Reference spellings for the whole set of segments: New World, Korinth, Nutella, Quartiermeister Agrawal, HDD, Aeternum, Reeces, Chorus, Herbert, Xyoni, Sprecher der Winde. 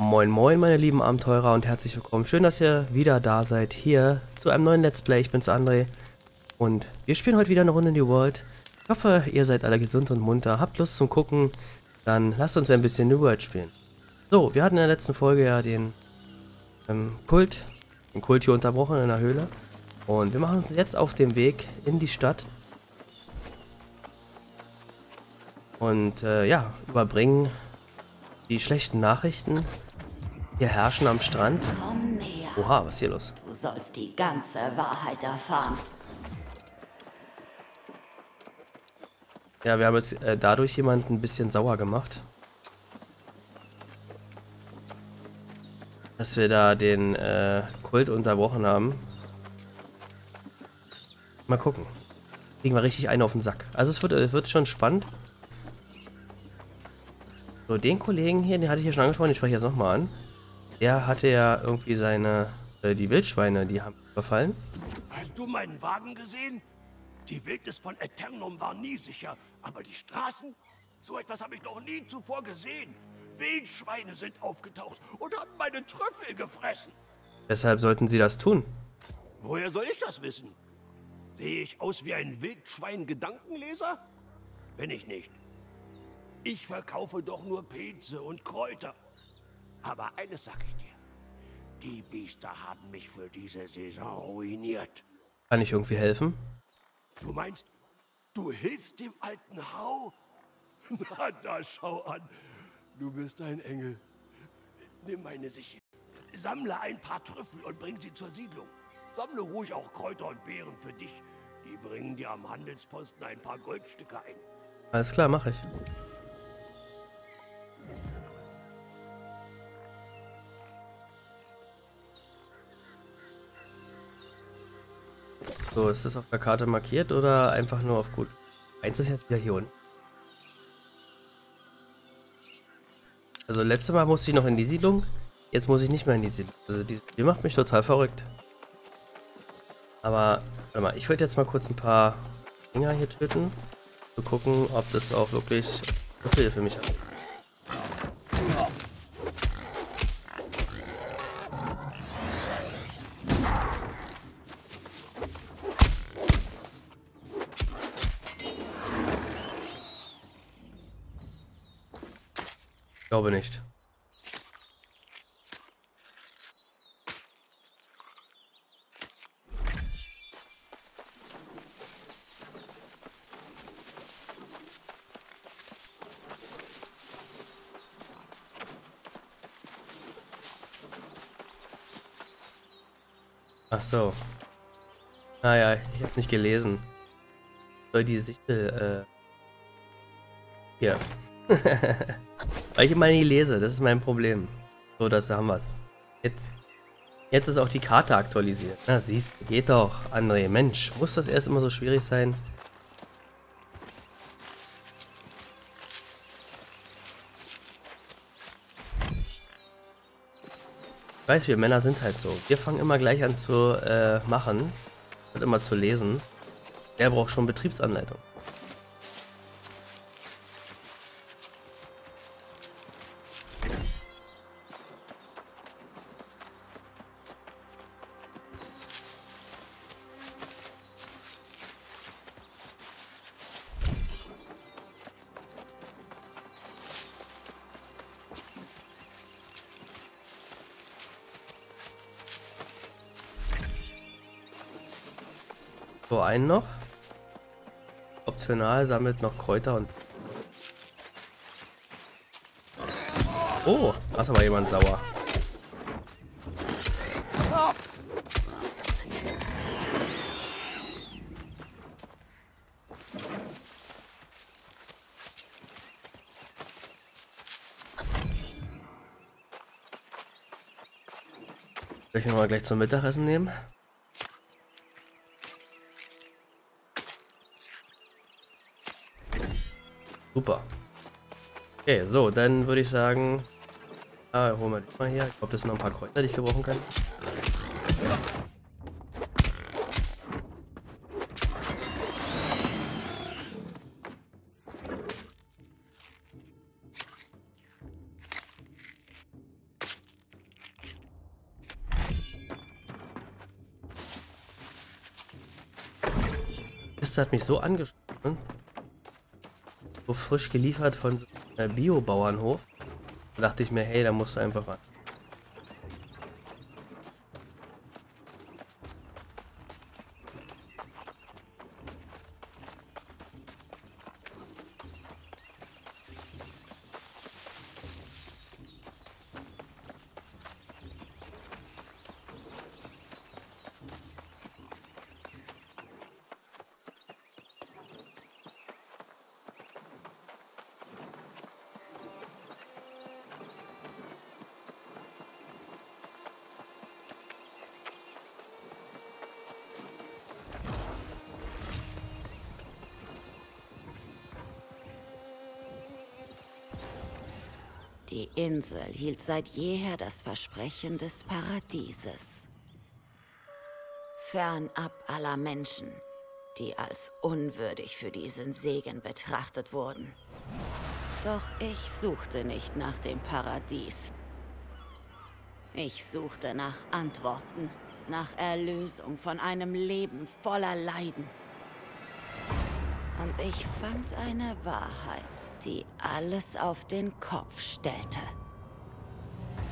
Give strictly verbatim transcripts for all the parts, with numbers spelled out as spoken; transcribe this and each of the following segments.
Moin moin meine lieben Abenteurer und herzlich willkommen. Schön, dass ihr wieder da seid hier zu einem neuen Let's Play. Ich bin's André und wir spielen heute wieder eine Runde New World. Ich hoffe, ihr seid alle gesund und munter, habt Lust zum Gucken, dann lasst uns ein bisschen New World spielen. So, wir hatten in der letzten Folge ja den ähm, Kult, den Kult hier unterbrochen in der Höhle und wir machen uns jetzt auf den Weg in die Stadt und äh, ja, überbringen die schlechten Nachrichten. Wir herrschen am Strand. Oha, was ist hier los? Du sollst die ganze Wahrheit erfahren. Ja, wir haben jetzt äh, dadurch jemanden ein bisschen sauer gemacht. Dass wir da den äh, Kult unterbrochen haben. Mal gucken. Kriegen wir richtig einen auf den Sack. Also es wird, äh, wird schon spannend. So, den Kollegen hier, den hatte ich ja schon angesprochen, den spreche ich jetzt nochmal an. Der hatte ja irgendwie seine... Äh, die Wildschweine, die haben überfallen. Hast du meinen Wagen gesehen? Die Wildnis von Aeternum war nie sicher, aber die Straßen? So etwas habe ich noch nie zuvor gesehen. Wildschweine sind aufgetaucht und haben meine Trüffel gefressen. Deshalb sollten sie das tun. Woher soll ich das wissen? Sehe ich aus wie ein Wildschwein-Gedankenleser? Wenn ich nicht. Ich verkaufe doch nur Pilze und Kräuter. Aber eines sag ich dir. Die Biester haben mich für diese Saison ruiniert. Kann ich irgendwie helfen? Du meinst, du hilfst dem alten Hau? Na, da schau an. Du bist ein Engel. Nimm meine Sichel. Sammle ein paar Trüffel und bring sie zur Siedlung. Sammle ruhig auch Kräuter und Beeren für dich. Die bringen dir am Handelsposten ein paar Goldstücke ein. Alles klar, mache ich. So, ist das auf der Karte markiert oder einfach nur auf gut? Eins ist jetzt wieder hier unten. Also letztes Mal musste ich noch in die Siedlung, jetzt muss ich nicht mehr in die Siedlung. Also die, die macht mich total verrückt. Aber, warte mal, ich würde jetzt mal kurz ein paar Dinger hier töten. Zu gucken, ob das auch wirklich Befehl für mich hat. Glaube nicht. Ach so. Naja, ich habe nicht gelesen. Soll die Sichel, äh... hier. Weil ich immer nie lese, das ist mein Problem. So, das haben wir's. Jetzt, jetzt ist auch die Karte aktualisiert. Na siehst du, geht doch, André. Mensch, muss das erst immer so schwierig sein? Ich weiß, wir Männer sind halt so. Wir fangen immer gleich an zu äh, machen und immer zu lesen. Der braucht schon Betriebsanleitung. So, einen noch. Optional sammelt noch Kräuter und... Oh, da ist aber jemand sauer. Soll ich ihn mal gleich zum Mittagessen nehmen? Super. Okay, so, dann würde ich sagen, ah, holen wir das mal hier. Ich glaube, das sind noch ein paar Kräuter, die ich gebrauchen kann. Liste hat mich so angesprochen. So frisch geliefert von so einem Bio-Bauernhof. Da dachte ich mir, hey, da musst du einfach ran. Die Insel hielt seit jeher das Versprechen des Paradieses. Fernab aller Menschen, die als unwürdig für diesen Segen betrachtet wurden. Doch ich suchte nicht nach dem Paradies. Ich suchte nach Antworten, nach Erlösung von einem Leben voller Leiden. Und ich fand eine Wahrheit, die alles auf den Kopf stellte.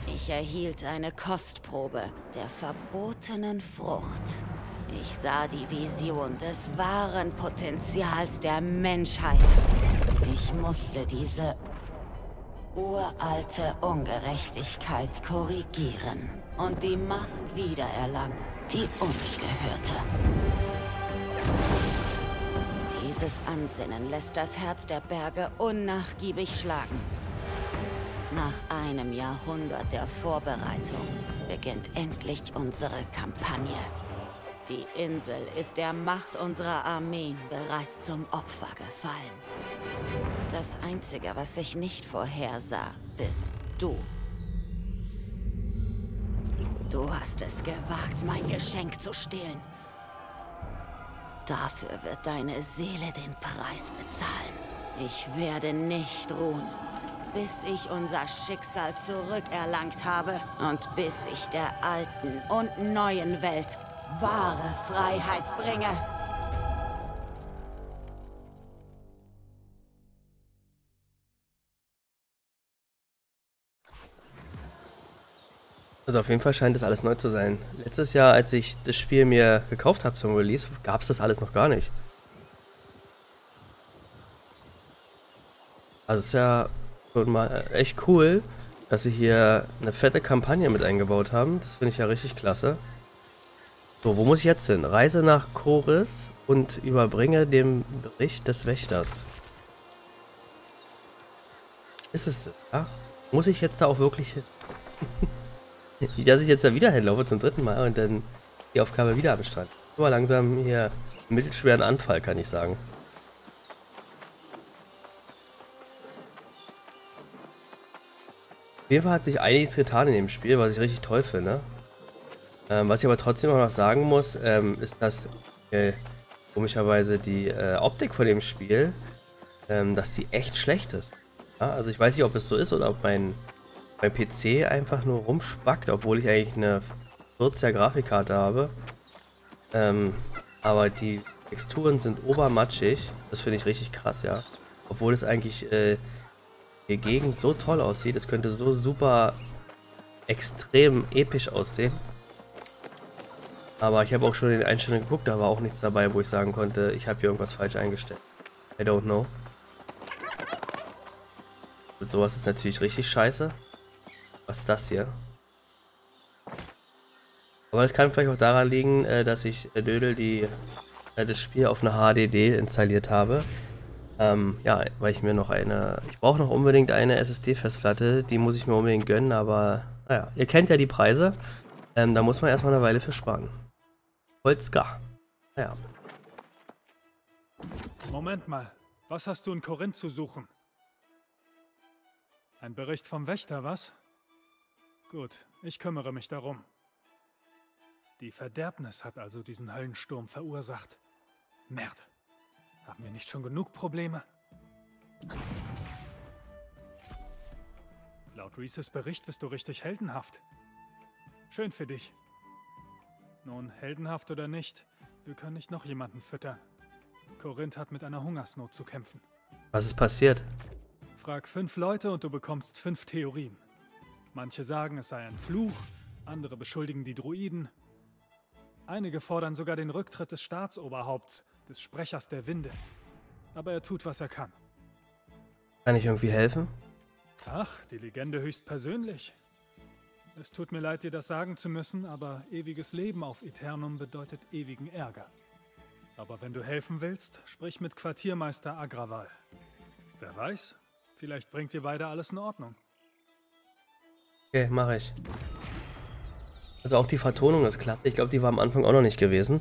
Ich erhielt eine Kostprobe der verbotenen Frucht. Ich sah die Vision des wahren Potenzials der Menschheit. Ich musste diese uralte Ungerechtigkeit korrigieren und die Macht wiedererlangen, die uns gehörte. Dieses Ansinnen lässt das Herz der Berge unnachgiebig schlagen. Nach einem Jahrhundert der Vorbereitung beginnt endlich unsere Kampagne. Die Insel ist der Macht unserer Armeen bereits zum Opfer gefallen. Das Einzige, was ich nicht vorhersah, bist du. Du hast es gewagt, mein Geschenk zu stehlen. Dafür wird deine Seele den Preis bezahlen. Ich werde nicht ruhen, bis ich unser Schicksal zurückerlangt habe und bis ich der alten und neuen Welt wahre Freiheit bringe. Also auf jeden Fall scheint das alles neu zu sein. Letztes Jahr, als ich das Spiel mir gekauft habe zum Release, gab es das alles noch gar nicht. Also es ist ja schon mal echt cool, dass sie hier eine fette Kampagne mit eingebaut haben. Das finde ich ja richtig klasse. So, wo muss ich jetzt hin? Reise nach Chorus und überbringe den Bericht des Wächters. Ist es das? Ja? Muss ich jetzt da auch wirklich hin? Dass ich jetzt da wieder hinlaufe zum dritten Mal und dann die Aufgabe wieder am Strand. Aber langsam hier mittelschweren Anfall, kann ich sagen. Auf jeden Fall hat sich einiges getan in dem Spiel, was ich richtig toll finde. Ähm, was ich aber trotzdem auch noch sagen muss, ähm, ist, dass äh, komischerweise die äh, Optik von dem Spiel, ähm, dass die echt schlecht ist. Ja, also ich weiß nicht, ob es so ist oder ob mein... mein P C einfach nur rumspackt, obwohl ich eigentlich eine vierziger Grafikkarte habe. Ähm, aber die Texturen sind obermatschig. Das finde ich richtig krass, ja. Obwohl es eigentlich äh, die Gegend so toll aussieht. Es könnte so super extrem episch aussehen. Aber ich habe auch schon in den Einstellungen geguckt, da war auch nichts dabei, wo ich sagen konnte, ich habe hier irgendwas falsch eingestellt. I don't know. Und sowas ist natürlich richtig scheiße. Was ist das hier? Aber das kann vielleicht auch daran liegen, dass ich Dödel die, das Spiel auf eine H D D installiert habe. Ähm, ja, weil ich mir noch eine... Ich brauche noch unbedingt eine S S D-Festplatte. Die muss ich mir unbedingt gönnen, aber... Naja, ihr kennt ja die Preise. Ähm, da muss man erstmal eine Weile für sparen. Holzka. Naja. Moment mal. Was hast du in Korinth zu suchen? Ein Bericht vom Wächter, was? Gut, ich kümmere mich darum. Die Verderbnis hat also diesen Höllensturm verursacht. Merde. Haben wir nicht schon genug Probleme? Laut Reeces Bericht bist du richtig heldenhaft. Schön für dich. Nun, heldenhaft oder nicht, wir können nicht noch jemanden füttern. Korinth hat mit einer Hungersnot zu kämpfen. Was ist passiert? Frag fünf Leute und du bekommst fünf Theorien. Manche sagen, es sei ein Fluch, andere beschuldigen die Druiden. Einige fordern sogar den Rücktritt des Staatsoberhaupts, des Sprechers der Winde. Aber er tut, was er kann. Kann ich irgendwie helfen? Ach, die Legende höchstpersönlich. Es tut mir leid, dir das sagen zu müssen, aber ewiges Leben auf Aeternum bedeutet ewigen Ärger. Aber wenn du helfen willst, sprich mit Quartiermeister Agrawal. Wer weiß, vielleicht bringt ihr beide alles in Ordnung. Okay, mache ich. Also auch die Vertonung ist klasse. Ich glaube, die war am Anfang auch noch nicht gewesen.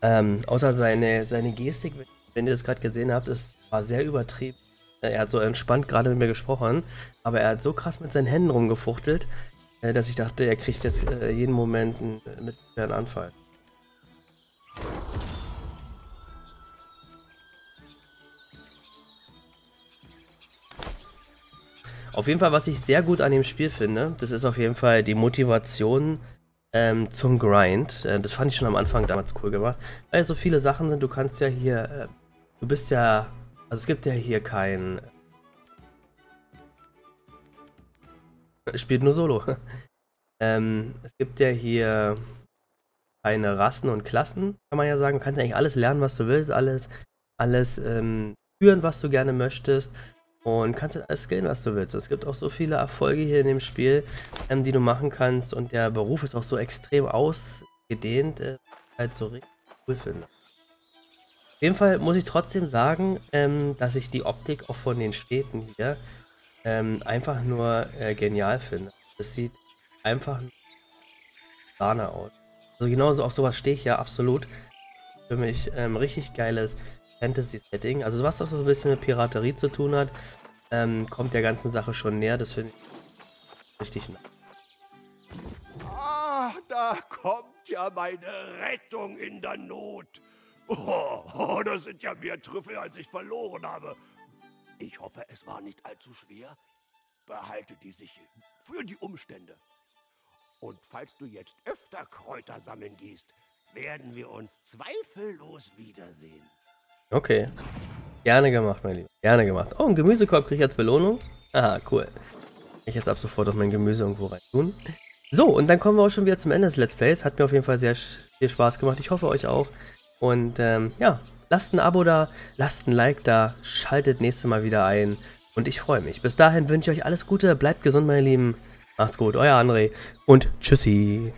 Ähm, außer seine, seine Gestik, wenn ihr das gerade gesehen habt, ist, war sehr übertrieben. Er hat so entspannt gerade mit mir gesprochen, aber er hat so krass mit seinen Händen rumgefuchtelt, dass ich dachte, er kriegt jetzt jeden Moment einen, einen Anfall. Auf jeden Fall, was ich sehr gut an dem Spiel finde, das ist auf jeden Fall die Motivation ähm, zum Grind. Das fand ich schon am Anfang damals cool gemacht, weil so viele Sachen sind. Du kannst ja hier, du bist ja, also es gibt ja hier kein... Spielt nur Solo. ähm, es gibt ja hier keine Rassen und Klassen, kann man ja sagen. Du kannst eigentlich alles lernen, was du willst, alles, alles ähm, führen, was du gerne möchtest. Und kannst dann alles skillen, was du willst. Es gibt auch so viele Erfolge hier in dem Spiel, ähm, die du machen kannst. Und der Beruf ist auch so extrem ausgedehnt, äh, halt so richtig cool finde. Auf jeden Fall muss ich trotzdem sagen, ähm, dass ich die Optik auch von den Städten hier ähm, einfach nur äh, genial finde. Es sieht einfach Sahne aus. Also genauso auf sowas stehe ich ja absolut. Für mich ähm, richtig geiles Fantasy-Setting, also was auch so ein bisschen mit Piraterie zu tun hat, ähm, kommt der ganzen Sache schon näher, das finde ich richtig nah. Ah, da kommt ja meine Rettung in der Not. Oh, oh, das sind ja mehr Trüffel, als ich verloren habe. Ich hoffe, es war nicht allzu schwer. Behalte die Sichel für die Umstände. Und falls du jetzt öfter Kräuter sammeln gehst, werden wir uns zweifellos wiedersehen. Okay. Gerne gemacht, mein Lieber. Gerne gemacht. Oh, einen Gemüsekorb kriege ich als Belohnung. Aha, cool. Ich jetzt ab sofort auch mein Gemüse irgendwo rein tun. So, und dann kommen wir auch schon wieder zum Ende des Let's Plays. Hat mir auf jeden Fall sehr viel Spaß gemacht. Ich hoffe, euch auch. Und ähm, ja, lasst ein Abo da, lasst ein Like da, schaltet nächstes Mal wieder ein. Und ich freue mich. Bis dahin wünsche ich euch alles Gute. Bleibt gesund, meine Lieben. Macht's gut, euer André. Und tschüssi.